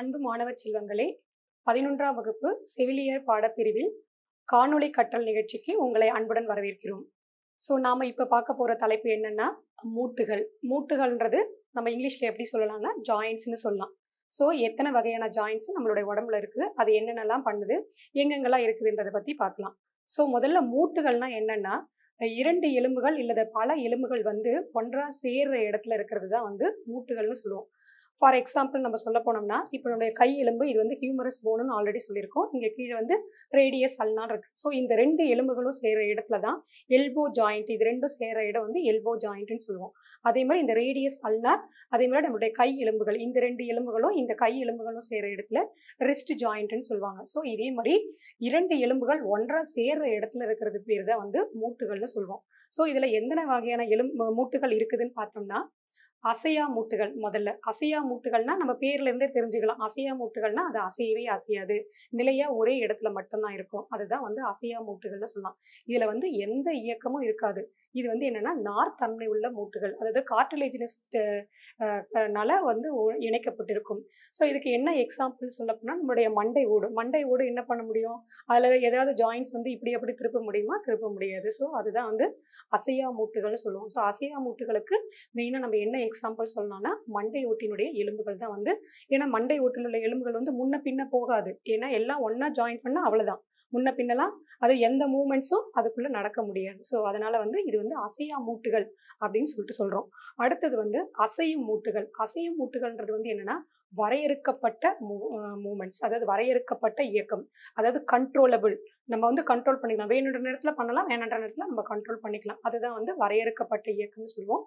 அன்பு மாணவர் செல்வங்களே, 11ஆம் வகுப்பு செவிலியர் பாடப்பிரிவில் காணொளி கற்றல் நிகழ்ச்சிக்கு உங்களை அன்புடன் வரவேற்கிறோம். ஸோ நாம் இப்போ பார்க்க போகிற தலைப்பு என்னென்னா மூட்டுகள்ன்றது நம்ம இங்கிலீஷில் எப்படி சொல்லலாம்னா ஜாயின்ட்ஸ்னு சொல்லலாம். ஸோ எத்தனை வகையான ஜாயின்ட்ஸ் நம்மளுடைய உடம்புல இருக்குது, அது என்னென்னலாம் பண்ணுது, எங்கெங்கெல்லாம் இருக்குதுன்றதை பற்றி பார்க்கலாம். ஸோ முதல்ல மூட்டுகள்னால் என்னென்னா, இரண்டு எலும்புகள் இல்லது பல எலும்புகள் வந்து ஒன்றாக சேர்கிற இடத்துல இருக்கிறது தான் வந்து மூட்டுகள்னு சொல்லுவோம். ஃபார் எக்ஸாம்பிள் நம்ம சொல்ல போனோம்னா, இப்போ நம்மளுடைய கை எலும்பு இது வந்து ஹியூமரஸ் போனுன்னு ஆல்ரெடி சொல்லியிருக்கோம். இங்கே கீழே வந்து ரேடியஸ் அல்னான் இருக்கு. ஸோ இந்த ரெண்டு எலும்புகளும் சேர்கிற இடத்துல தான் எல்போ ஜாயிண்ட், இது ரெண்டும் சேர்கிற இடம் வந்து எல்போ ஜாயிண்ட்டுன்னு சொல்லுவோம். அதே மாதிரி இந்த ரேடியஸ் அல்னார், அதே மாதிரி நம்மளுடைய கை எலும்புகள், இந்த ரெண்டு எலும்புகளும் இந்த கை எலும்புகளும் சேர்கிற இடத்துல ரிஸ்ட் ஜாயிண்ட்டுன்னு சொல்லுவாங்க. ஸோ இதே மாதிரி இரண்டு எலும்புகள் ஒன்றாக சேர்கிற இடத்துல இருக்கிறது பேர் தான் வந்து மூட்டுகள்னு சொல்லுவோம். ஸோ இதில் எந்தன வகையான மூட்டுகள் இருக்குதுன்னு பார்த்தோம்னா, அசையா மூட்டுகள். முதல்ல அசையா மூட்டுகள்னா நம்ம பேர்லேருந்தே தெரிஞ்சுக்கலாம். அசையா மூட்டுகள்னா அது அசையவே அசையாது, நிலையாக ஒரே இடத்துல மட்டும்தான் இருக்கும். அதுதான் வந்து அசையா மூட்டுகள்னு சொல்லலாம். இதில் வந்து எந்த இயக்கமும் இருக்காது. இது வந்து என்னென்னா நார்த்தன்மை உள்ள மூட்டுகள், அதாவது கார்டிலேஜினஸ்னால வந்து இணைக்கப்பட்டிருக்கும். ஸோ இதுக்கு என்ன எக்ஸாம்பிள் சொல்ல போனால், நம்மளுடைய மண்டை ஓடு. மண்டை ஓடு என்ன பண்ண முடியும்? அதில் ஏதாவது ஜாயின்ஸ் வந்து இப்படி அப்படி திருப்ப முடியுமா? திருப்ப முடியாது. ஸோ அதுதான் வந்து அசையா மூட்டுகள்னு சொல்லுவோம். ஸோ அசையா மூட்டுகளுக்கு மெயினாக நம்ம என்ன எக்ஸாம்பிள் சொல்லணும்னா மண்டை ஓட்டினுடைய எலும்புகள் தான் வந்து. ஏன்னா மண்டை ஓட்டில் உள்ள எலும்புகள் வந்து முன்ன பின்ன போகாது. ஏன்னா எல்லாம் ஒன்றா ஜாயின் பண்ணால் அவ்வளோதான், முன்ன பின்னலாம் அது எந்த மூமெண்ட்ஸும் அதுக்குள்ளே நடக்க முடியாது. ஸோ அதனால் வந்து இது வந்து அசையா மூட்டுகள் அப்படின்னு சொல்லிட்டு சொல்கிறோம். அடுத்தது வந்து அசையும் மூட்டுகள். அசையும் மூட்டுகள்ன்றது வந்து என்னென்னா வரையறுக்கப்பட்ட மூமெண்ட்ஸ், அதாவது வரையறுக்கப்பட்ட இயக்கம், அதாவது கண்ட்ரோலபிள். நம்ம வந்து கண்ட்ரோல் பண்ணிக்கலாம், வேணுன்ற நேரத்தில் பண்ணலாம், வேணுன்ற நேரத்தில் நம்ம கண்ட்ரோல் பண்ணிக்கலாம். அதுதான் வந்து வரையறுக்கப்பட்ட இயக்கம்னு சொல்லுவோம்.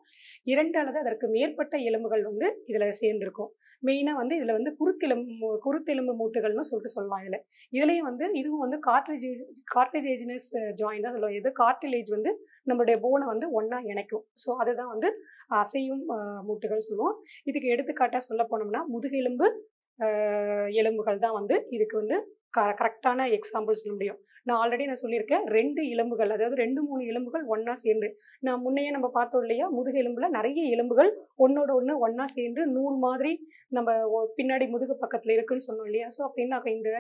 இரண்டு அல்லது அதற்கு மேற்பட்ட எலும்புகள் வந்து இதில் சேர்ந்துருக்கும். மெயினாக வந்து இதில் வந்து குருத்தெலும்பு மூட்டுகள்னு சொல்லிட்டு சொல்லலாம். இதுலேயும் வந்து இதுவும் வந்து கார்டிலேஜினஸ் ஜாயின் தான் சொல்லுவோம். இது கார்டிலேஜ் வந்து நம்மளுடைய போனை வந்து ஒன்றா இணைக்கும். ஸோ அதுதான் வந்து அசையும் மூட்டுகள் சொல்லுவோம். இதுக்கு எடுத்துக்காட்டாக சொல்ல போனோம்னா முதுகெலும்பு எலும்புகள் தான் வந்து இதுக்கு வந்து கரெக்டான எக்ஸாம்பிள் சொல்ல முடியும். நான் ஆல்ரெடி சொல்லியிருக்கேன், ரெண்டு எலும்புகள், அதாவது ரெண்டு மூணு எலும்புகள் ஒன்றா சேர்ந்து. நான் முன்னையே நம்ம பார்த்தோம் இல்லையா, முதுகு எலும்பில் நிறைய எலும்புகள் ஒன்றோட ஒன்று ஒன்றா சேர்ந்து நூல் மாதிரி நம்ம பின்னாடி முதுகு பக்கத்தில் இருக்குன்னு சொன்னோம் இல்லையா. ஸோ அப்படின்னா இந்த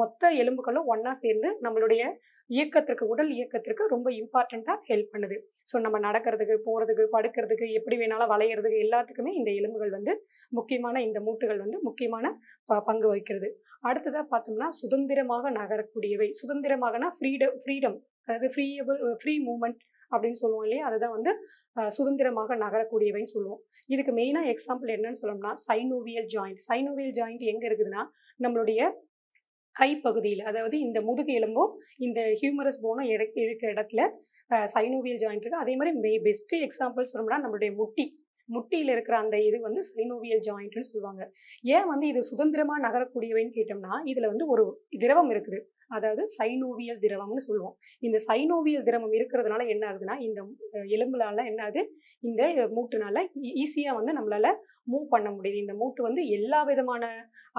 மொத்த எலும்புகளும் ஒன்றா சேர்ந்து நம்மளுடைய இயக்கத்திற்கு, உடல் இயக்கத்திற்கு ரொம்ப இம்பார்ட்டண்ட்டாக ஹெல்ப் பண்ணுது. ஸோ நம்ம நடக்கிறதுக்கு, போகிறதுக்கு, படுக்கிறதுக்கு, எப்படி வேணாலும் வளையிறதுக்கு எல்லாத்துக்குமே இந்த எலும்புகள் வந்து முக்கியமான, இந்த மூட்டுகள் வந்து முக்கியமான பங்கு வகிக்கிறது. அடுத்ததாக பார்த்தோம்னா சுதந்திரமாக நகரக்கூடியவை. சுதந்திரமாகனா ஃப்ரீடம், அதாவது ஃப்ரீ மூமெண்ட் அப்படின்னு சொல்லுவோம் இல்லையா. அதுதான் வந்து சுதந்திரமாக நகரக்கூடியவைன்னு சொல்லுவோம். இதுக்கு மெயினாக எக்ஸாம்பிள் என்னன்னு சொல்லணும்னா சைனோவியல் ஜாயிண்ட். சைனோவியல் ஜாயிண்ட் எங்கே இருக்குதுன்னா நம்மளுடைய கைப்பகுதியில், அதாவது இந்த முதுகு எலும்பும் இந்த ஹியூமரஸ் போனும் இருக்கிற இடத்துல சைனோவியல் ஜாயிண்ட் இருக்குது. அதே மாதிரி பெஸ்ட்டு எக்ஸாம்பிள் சொல்லணும்னா நம்மளுடைய முட்டியில் இருக்கிற அந்த இது வந்து சைனோவியல் ஜாயிண்ட்னு சொல்லுவாங்க. ஏன் வந்து இது சுதந்திரமாக நகரக்கூடியவைன்னு கேட்டோம்னா, இதில் வந்து ஒரு திரவம் இருக்குது, அதாவது சைனோவியல் திரவம்னு சொல்லுவோம். இந்த சைனோவியல் திரவம் இருக்கிறதுனால என்ன ஆகுதுன்னா, இந்த எலும்புனால என்ன ஆகுது, இந்த மூட்டுனால ஈஸியாக வந்து நம்மளால் மூவ் பண்ண முடியுது. இந்த மூட்டு வந்து எல்லா விதமான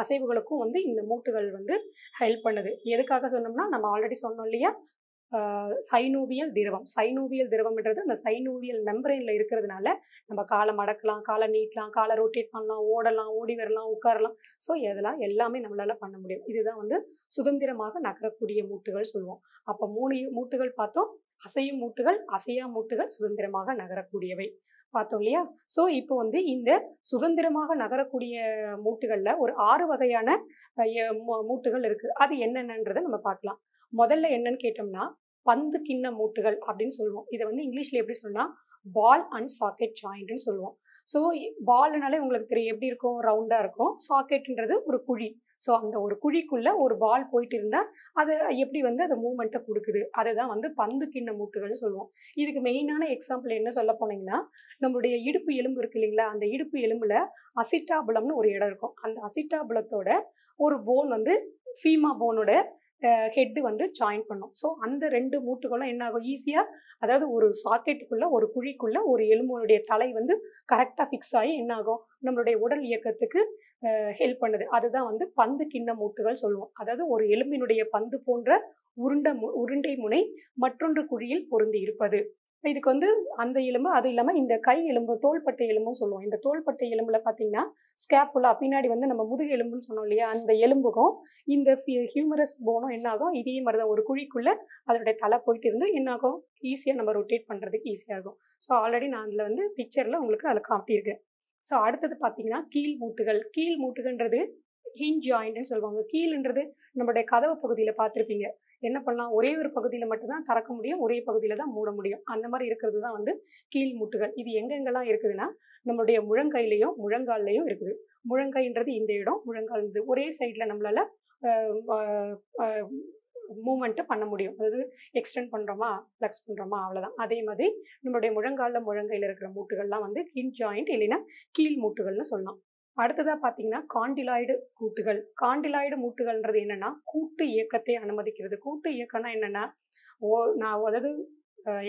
அசைவுகளுக்கும் வந்து இந்த மூட்டுகள் வந்து ஹெல்ப் பண்ணுது. எதுக்காக சொன்னோம்னா, நம்ம ஆல்ரெடி சொன்னோம் இல்லையா, சைனோவியல் திரவம்ன்றது அந்த சைனோவியல் மெம்பரைனில் இருக்கிறதுனால நம்ம காலை மடக்கலாம், காலை நீட்டலாம், காலை ரொட்டேட் பண்ணலாம், ஓடலாம், ஓடி வரலாம், உட்காரலாம். ஸோ இதெல்லாம் எல்லாமே நம்மளால் பண்ண முடியும். இதுதான் வந்து சுதந்திரமாக நகரக்கூடிய மூட்டுகள் சொல்லுவோம். அப்போ மூணு மூட்டுகள் பார்த்தோம், அசையும் மூட்டுகள், அசையா மூட்டுகள், சுதந்திரமாக நகரக்கூடியவை பார்த்தோம் இல்லையா. ஸோ இப்போ வந்து இந்த சுதந்திரமாக நகரக்கூடிய மூட்டுகளில் ஒரு 6 வகையான மூட்டுகள் இருக்குது. அது என்னென்னன்றதை நம்ம பார்க்கலாம். முதல்ல என்னன்னு கேட்டோம்னா பந்து கிண்ண மூட்டுகள் அப்படின்னு சொல்லுவோம். இதை வந்து இங்கிலீஷில் எப்படி சொல்லலாம், பால் அண்ட் சாக்கெட் ஜாயிண்ட்னு சொல்லுவோம். ஸோ பால்னாலே உங்களுக்கு தெரியும் எப்படி இருக்கும், ரவுண்டாக இருக்கும். சாக்கெட்டுன்றது ஒரு குழி. ஸோ அந்த ஒரு குழிக்குள்ளே ஒரு பால் போயிட்டு இருந்தால் அது எப்படி வந்து அதை மூமெண்ட்டை கொடுக்குது, அதை தான் வந்து பந்து கிண்ண மூட்டுகள்னு சொல்லுவோம். இதுக்கு மெயினான எக்ஸாம்பிள் என்ன சொல்ல போனீங்கன்னா, நம்மளுடைய இடுப்பு எலும்பு இருக்கு இல்லைங்களா, அந்த இடுப்பு எலும்பில் அசிட்டாபுலம்னு ஒரு இடம் இருக்கும். அந்த அசிட்டாபுலத்தோட ஒரு போன் வந்து ஃபீமா போனோட ஹெட்டு வந்து ஜாயின் பண்ணும். ஸோ அந்த ரெண்டு மூட்டுகளும் என்ன ஆகும், ஈஸியாக, அதாவது ஒரு சாக்கெட்டுக்குள்ளே, ஒரு குழிக்குள்ளே ஒரு எலும்புடைய தலை வந்து கரெக்டாக ஃபிக்ஸ் ஆகி என்ன ஆகும், நம்மளுடைய உடல் இயக்கத்துக்கு ஹெல்ப் பண்ணுது. அதுதான் வந்து பந்து கிண்ண மூட்டுகள் சொல்லுவோம். அதாவது ஒரு எலும்பினுடைய பந்து போன்ற உருண்டை முனை மற்றொன்று குழியில் பொருந்தி இருப்பது. இதுக்கு வந்து அந்த எலும்பு, அது இல்லாமல் இந்த கை எலும்பு தோள்பட்டை எலும்புன்னு சொல்லுவோம். இந்த தோள்பட்டை எலும்பில் பார்த்தீங்கன்னா ஸ்கேப்புலா பின்னாடி வந்து நம்ம முதுகு எலும்புன்னு சொன்னோம் இல்லையா, அந்த எலும்புக்கும் இந்த ஹியூமரஸ் போனும் என்னாகும் இதே மாதிரி தான் ஒரு குழிக்குள்ளே அதனுடைய தலை போயிட்டு இருந்து என்னாகும் ஈஸியாக நம்ம ரொட்டேட் பண்ணுறதுக்கு ஈஸியாக இருக்கும். ஸோ ஆல்ரெடி நான் அதில் வந்து பிக்சரில் உங்களுக்கு அதில் காட்டியிருக்கேன். ஸோ அடுத்தது பார்த்தீங்கன்னா கீழ் மூட்டுகள். கீழ் மூட்டுகன்றது ஹின் ஜாயிண்ட்னு சொல்லுவாங்க. கீழ்ன்றது நம்மளுடைய கதவு பகுதியில் பார்த்துருப்பீங்க, என்ன பண்ணலாம், ஒரே ஒரு பகுதியில் மட்டும்தான் திறக்க முடியும், ஒரே பகுதியில் தான் மூட முடியும். அந்த மாதிரி இருக்கிறது தான் வந்து கீழ் மூட்டுகள். இது எங்கெங்கெல்லாம் இருக்குதுன்னா நம்மளுடைய முழங்கையிலையும் முழங்கால்லையும் இருக்குது. முழங்கைன்றது இந்த இடம், முழங்கால்ன்றது ஒரே சைடில் நம்மளால் மூமெண்ட்டு பண்ண முடியும், அதாவது எக்ஸ்டெண்ட் பண்ணுறோமா ஃப்ளெக்ஸ் பண்ணுறோமா அவ்வளோதான். அதே மாதிரி நம்மளுடைய முழங்காலில் முழங்கையில் இருக்கிற மூட்டுகள்லாம் வந்து ஹின் ஜாயிண்ட் இல்லைன்னா கீழ் மூட்டுகள்னு சொல்லலாம். அடுத்ததாக பார்த்தீங்கன்னா காண்டிலாய்டு கூட்டுகள். காண்டிலாய்டு மூட்டுகள்ன்றது என்னென்னா கூட்டு இயக்கத்தை அனுமதிக்கிறது. கூட்டு இயக்கம்னா என்னென்னா அதாவது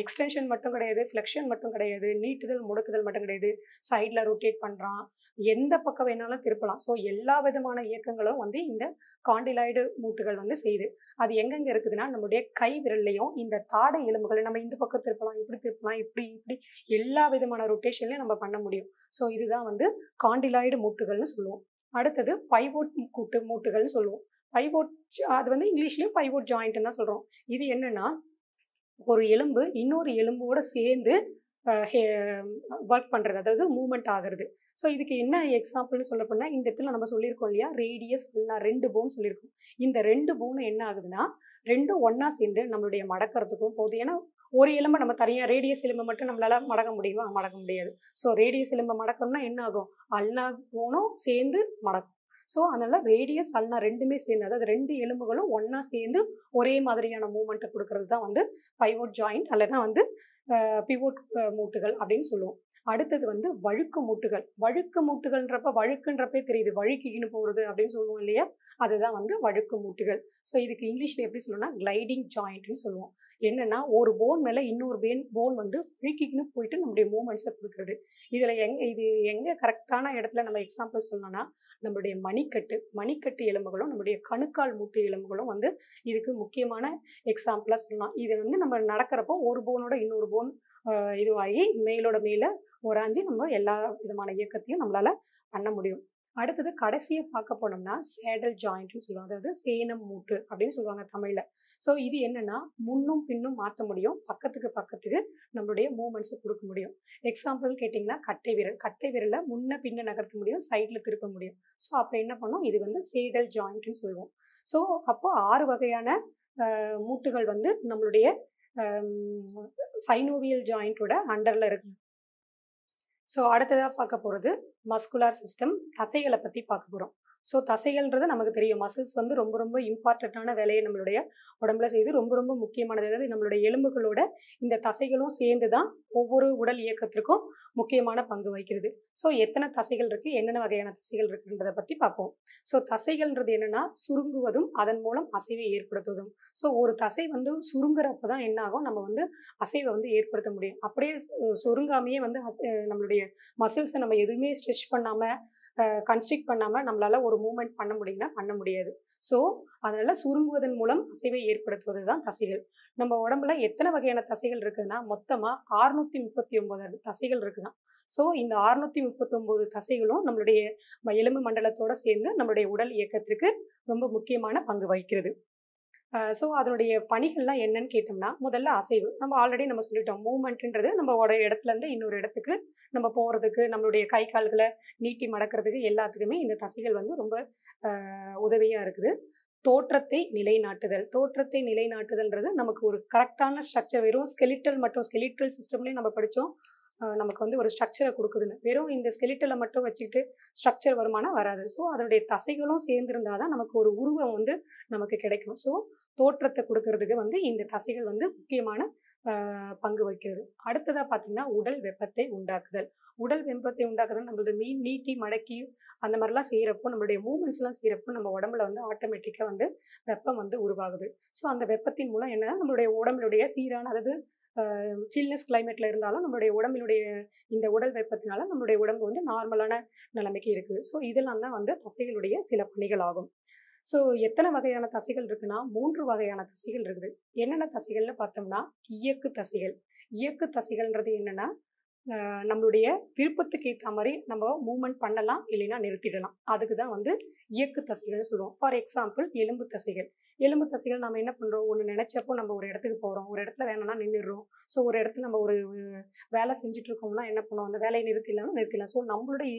எக்ஸ்டென்ஷன் மட்டும் கிடையாது, ஃப்ளெக்ஷன் மட்டும் கிடையாது, நீட்டுதல் முடக்குதல் மட்டும் கிடையாது, சைடில் ரொட்டேட் பண்ணுறான், எந்த பக்கம் வேணாலும் திருப்பலாம். ஸோ எல்லா விதமான இயக்கங்களும் வந்து இந்த காண்டிலாய்டு மூட்டுகள் வந்து செய்யுது. அது எங்கெங்கே இருக்குதுன்னா நம்மளுடைய கை விரல்லையும் இந்த தாடை எலும்புகள், நம்ம இந்த பக்கம் திருப்பலாம், இப்படி திருப்பலாம், இப்படி இப்படி எல்லா விதமான ரொட்டேஷன்லையும் நம்ம பண்ண முடியும். ஸோ இதுதான் வந்து காண்டிலாய்டு மூட்டுகள்னு சொல்லுவோம். அடுத்தது பைவோட் கூட்டு மூட்டுகள்னு சொல்லுவோம். பைவோட், அது வந்து இங்கிலீஷ்லேயும் பைவோட் ஜாயிண்ட்னு தான் சொல்கிறோம். இது என்னென்னா ஒரு எலும்பு இன்னொரு எலும்போடு சேர்ந்து ஒர்க் பண்ணுறது, அதாவது மூமெண்ட் ஆகிறது. ஸோ இதுக்கு என்ன எக்ஸாம்பிள்னு சொல்ல போனால் இந்த இடத்துல நம்ம சொல்லியிருக்கோம் இல்லையா, ரேடியஸ் இல்லைனா 2 போன் சொல்லியிருக்கோம். இந்த 2 போன் என்ன ஆகுதுன்னா ரெண்டும் ஒன்றா சேர்ந்து நம்மளுடைய மடக்கிறதுக்கும் போகுது. ஏன்னா ஒரு எலும்பை நம்ம தனியாக ரேடியஸ் எலும்பை மட்டும் நம்மளால் மடக்க முடியுமா, மடக்க முடியாது. ஸோ ரேடியஸ் எலும்பை மடக்கணும்னா என்ன ஆகும், அல்லா போனும் சேர்ந்து மடக்கும். ஸோ அதனால் ரேடியஸ் அல்லா ரெண்டுமே சேர்ந்து, அதாவது 2 எலும்புகளும் ஒன்றா சேர்ந்து ஒரே மாதிரியான மூமெண்ட்டை கொடுக்கறது தான் வந்து பைவோட் ஜாயிண்ட் அல்லனா வந்து பிவோட் மூட்டுகள் அப்படின்னு சொல்லுவோம். அடுத்தது வந்து வழுக்கு மூட்டுகள். வழுக்கு மூட்டுகள்ன்றப்ப வழுக்குன்றப்பே தெரியுது, வழுக்கின்னு போகிறது அப்படின்னு சொல்லுவோம் இல்லையா, அதுதான் வந்து வழுக்கு மூட்டுகள். ஸோ இதுக்கு இங்கிலீஷில் எப்படி சொல்லணும்னா கிளைடிங் ஜாயிண்ட்னு சொல்லுவோம். என்னென்னா ஒரு போன் மேலே இன்னொரு போன் வந்து வழுக்கின்னு போயிட்டு நம்முடைய மூமெண்ட்ஸை கொடுக்குறது. இதில் இது எங்கே கரெக்டான இடத்துல நம்ம எக்ஸாம்பிள் சொல்லணும்னா நம்மளுடைய மணிக்கட்டு எலும்புகளும் நம்மளுடைய கணுக்கால் மூட்டு எலும்புகளும் வந்து இதுக்கு முக்கியமான எக்ஸாம்பிளாக சொல்லலாம். இது வந்து நம்ம நடக்கிறப்போ ஒரு போனோட இன்னொரு போன் இதுவாகி மேலோட மேலே உராஞ்சி நம்ம எல்லா விதமான இயக்கத்தையும் நம்மளால் பண்ண முடியும். அடுத்தது கடைசியை பார்க்க போனோம்னா சேடல் ஜாயிண்ட்னு சொல்லுவாங்க, அதாவது சேனம் மூட்டு அப்படின்னு சொல்லுவாங்க தமிழில். ஸோ இது என்னென்னா முன்னும் பின்னும் மாற்ற முடியும், பக்கத்துக்கு நம்மளுடைய மூமெண்ட்ஸை கொடுக்க முடியும். எக்ஸாம்பிள் கேட்டிங்கன்னா கட்டை விரலை முன்ன பின்ன நகர்த்த முடியும், சைடில் திருப்ப முடியும். ஸோ அப்போ என்ன பண்ணோம், இது வந்து சேடல் ஜாயிண்ட்னு சொல்லுவோம். ஸோ அப்போது 6 வகையான மூட்டுகள் வந்து நம்மளுடைய சைனோவியல் ஜாயிண்டோட அண்டரில் இருக்கு. ஸோ அடுத்ததாக பார்க்க போகிறது மஸ்குலார் சிஸ்டம், தசைகளை பற்றி பார்க்க போகிறோம். ஸோ தசைகள்ன்றது நமக்கு தெரியும், மசில்ஸ் வந்து ரொம்ப ரொம்ப இம்பார்ட்டண்ட்டான வேலையை நம்மளுடைய உடம்புல செய்து ரொம்ப ரொம்ப முக்கியமானது. அதாவது நம்மளுடைய எலும்புகளோட இந்த தசைகளும் சேர்ந்து தான் ஒவ்வொரு உடல் இயக்கத்திற்கும் முக்கியமான பங்கு வகிக்கிறது. ஸோ எத்தனை தசைகள் இருக்குது, என்னென்ன வகையான தசைகள் இருக்குன்றதை பற்றி பார்ப்போம். ஸோ தசைகள்ன்றது என்னென்னா சுருங்குவதும் அதன் மூலம் அசைவை ஏற்படுத்துவதும். ஸோ ஒரு தசை வந்து சுருங்குறப்ப தான் என்னாகும், நம்ம வந்து அசைவை வந்து ஏற்படுத்த முடியும். அப்படியே சுருங்காமையே வந்து நம்மளுடைய மசில்ஸை நம்ம எதுவுமே ஸ்ட்ரெச் பண்ணாமல் கன்ஸ்ட்ரிக்ட் பண்ணாமல் நம்மளால் ஒரு மூமெண்ட் பண்ண முடியும்னா பண்ண முடியாது. ஸோ அதனால் சுருங்குவதன் மூலம் அசைவை ஏற்படுத்துவது தான் தசைகள். நம்ம உடம்புல எத்தனை வகையான தசைகள் இருக்குதுன்னா மொத்தமாக 639 தசைகள் இருக்குதான். ஸோ இந்த 639 தசைகளும் நம்மளுடைய எலும்பு மண்டலத்தோடு சேர்ந்து நம்மளுடைய உடல் இயக்கத்திற்கு ரொம்ப முக்கியமான பங்கு வகிக்கிறது. ஸோ அதனுடைய பணிகள்லாம் என்னன்னு கேட்டோம்னா முதல்ல அசைவு, நம்ம ஆல்ரெடி நம்ம சொல்லிட்டோம். மூமெண்ட்டுன்றது நம்ம ஒரு இடத்துலேருந்து இன்னொரு இடத்துக்கு நம்ம போகிறதுக்கு, நம்மளுடைய கை கால்களை நீட்டி மடக்கிறதுக்கு எல்லாத்துக்குமே இந்த தசைகள் வந்து ரொம்ப உதவியாக இருக்குது. தோற்றத்தை நிலைநாட்டுதல்ன்றது நமக்கு ஒரு கரெக்டான ஸ்ட்ரக்சர், வெறும் ஸ்கெலிட்டல் சிஸ்டம்லேயும் நம்ம படித்தோம் நமக்கு வந்து ஒரு ஸ்ட்ரக்சரை கொடுக்குதுன்னு. வெறும் இந்த ஸ்கெலிட்டலை மட்டும் வச்சுக்கிட்டு ஸ்ட்ரக்சர் வருமானம் வராது. ஸோ அதனுடைய தசைகளும் சேர்ந்துருந்தால் தான் நமக்கு ஒரு உருவம் வந்து நமக்கு கிடைக்கும். ஸோ தோற்றத்தை கொடுக்கறதுக்கு வந்து இந்த தசைகள் வந்து முக்கியமான பங்கு வகிக்கிறது. அடுத்ததாக பார்த்தீங்கன்னா உடல் வெப்பத்தை உண்டாக்குதல் நம்மளது நீட்டி மடக்கி அந்த மாதிரிலாம் செய்கிறப்போ, நம்மளுடைய மூமெண்ட்ஸ்லாம் செய்கிறப்போ நம்ம உடம்புல வந்து ஆட்டோமேட்டிக்காக வந்து வெப்பம் வந்து உருவாகுது. ஸோ அந்த வெப்பத்தின் மூலம் என்ன, நம்மளுடைய உடம்புடைய சீரான, அதாவது சில்னஸ் கிளைமேட்டில் இருந்தாலும் நம்மளுடைய உடம்பினுடைய இந்த உடல் வெப்பத்தினால நம்மளுடைய உடம்பு வந்து நார்மலான நிலைமைக்கு இருக்குது. ஸோ இதெல்லாம் தான் வந்து தசைகளுடைய சில பணிகள் ஆகும். ஸோ எத்தனை வகையான தசைகள் இருக்குன்னா 3 வகையான தசைகள் இருக்குது. என்னென்ன தசைகள்னு பார்த்தோம்னா இயக்கு தசைகள். இயக்கு தசைகள்ன்றது என்னன்னா நம்மளுடைய விருப்பத்துக்கு ஏற்ற மாதிரி நம்ம மூவ்மெண்ட் பண்ணலாம் இல்லைன்னா நிறுத்திடலாம். அதுக்கு தான் வந்து இயக்கு தசைகள்னு சொல்லுவோம். ஃபார் எக்ஸாம்பிள் எலும்பு தசைகள். எலும்பு தசைகள் நம்ம என்ன பண்ணுறோம், ஒன்று நினச்சப்போ நம்ம ஒரு இடத்துக்கு போகிறோம், ஒரு இடத்துல வேணும்னா நின்றுடுறோம். ஸோ ஒரு இடத்துல நம்ம ஒரு வேலை செஞ்சுட்டு இருக்கோம்னா என்ன பண்ணுவோம், அந்த வேலையை நிறுத்திடலாம். ஸோ நம்மளுடைய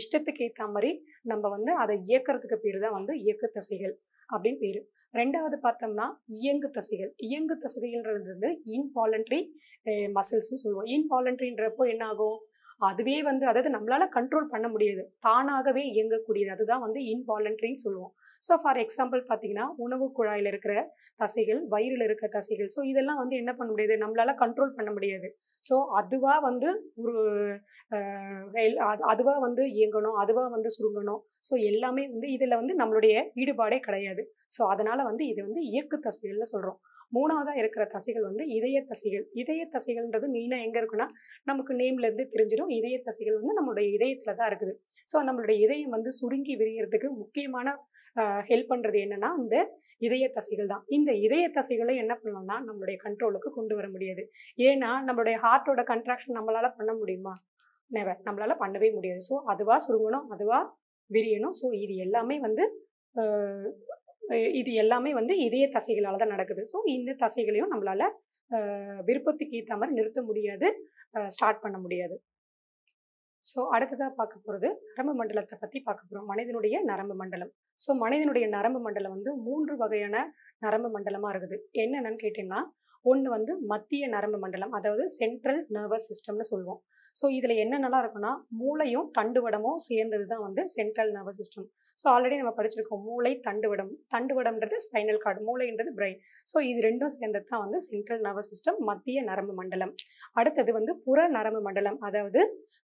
இஷ்டத்துக்கு ஏற்ற மாதிரி நம்ம வந்து அதை இயக்கிறதுக்கு பேர் தான் வந்து இயக்கு தசைகள் அப்படின்னு பேர். ரெண்டாவது பார்த்தோம்னா இயங்கு தசைகள். இயங்கு தசைகள்ன்றது வந்து இன்வாலண்ட்ரி மசில்ஸ்ன்னு சொல்லுவோம். இன்வாலண்ட்ரின்றப்போ என்ன ஆகும், அதுவே வந்து அதாவது நம்மளால் கண்ட்ரோல் பண்ண முடியாது, தானாகவே இயங்கக்கூடியது, அதுதான் வந்து இன்வாலண்ட்ரின்னு சொல்லுவோம். ஸோ ஃபார் எக்ஸாம்பிள் பார்த்தீங்கன்னா உணவு குழாயில் இருக்கிற தசைகள், வயிறில் இருக்கிற தசைகள், ஸோ இதெல்லாம் வந்து என்ன பண்ண முடியாது, நம்மளால் கண்ட்ரோல் பண்ண முடியாது. ஸோ அதுவாக வந்து ஒரு அதுவாக வந்து இயங்கணும், அதுவாக வந்து சுருங்கணும். ஸோ எல்லாமே வந்து இதில் வந்து நம்மளுடைய ஈடுபாடே கிடையாது. ஸோ அதனால் வந்து இது வந்து இயக்கு தசைகள்னு சொல்கிறோம். மூணாவதாக இருக்கிற தசைகள் வந்து இதய தசைகள். இதய தசைகள்ன்றது மெயினாக எங்கே இருக்குன்னா நமக்கு நேம்லேருந்து தெரிஞ்சிடும். இதய தசைகள் வந்து நம்மளுடைய இதயத்தில் தான் இருக்குது. ஸோ நம்மளுடைய இதயம் வந்து சுருங்கி விரியறதுக்கு முக்கியமான ஹெல்ப் பண்ணுறது என்னென்னா இந்த இதய தசைகள் தான். இந்த இதய தசைகளை என்ன பண்ணலாம்னா நம்மளுடைய கண்ட்ரோலுக்கு கொண்டு வர முடியாது. ஏன்னா நம்மளுடைய ஹார்ட்டோட கன்ட்ராக்ஷன் நம்மளால் பண்ண முடியுமா, நெவர், நம்மளால் பண்ணவே முடியாது. ஸோ அதுவாக சுருங்கணும், அதுவாக விரியணும். ஸோ இது எல்லாமே வந்து இதய தசைகளால் தான் நடக்குது. ஸோ இந்த தசைகளையும் நம்மளால் விருப்பத்துக்கு ஏற்ற மாதிரி நிறுத்த முடியாது, ஸ்டார்ட் பண்ண முடியாது. ஸோ அடுத்ததாக பார்க்க போகிறது நரம்பு மண்டலத்தை பற்றி பார்க்க போகிறோம். மனிதனுடைய நரம்பு மண்டலம். ஸோ மனிதனுடைய நரம்பு மண்டலம் வந்து 3 வகையான நரம்பு மண்டலமாக இருக்குது. என்னென்னு கேட்டிங்கன்னா ஒன்று வந்து மத்திய நரம்பு மண்டலம், அதாவது சென்ட்ரல் நர்வஸ் சிஸ்டம்னு சொல்லுவோம். ஸோ இதில் என்னென்னலாம் இருக்குன்னா மூளையும் தண்டுவடமும் சேர்ந்தது தான் வந்து central nervous system. So already நம்ம படிச்சிருக்கோம் மூளை தண்டுவடம். தண்டுவடம்ன்றது ஸ்பைனல் கார்டு, மூளைன்றது பிரெயின். ஸோ இது ரெண்டும் சேர்ந்தது தான் வந்து சென்ட்ரல் நர்வஸ் சிஸ்டம், மத்திய நரம்பு மண்டலம். அடுத்தது வந்து புற நரம்பு மண்டலம், அதாவது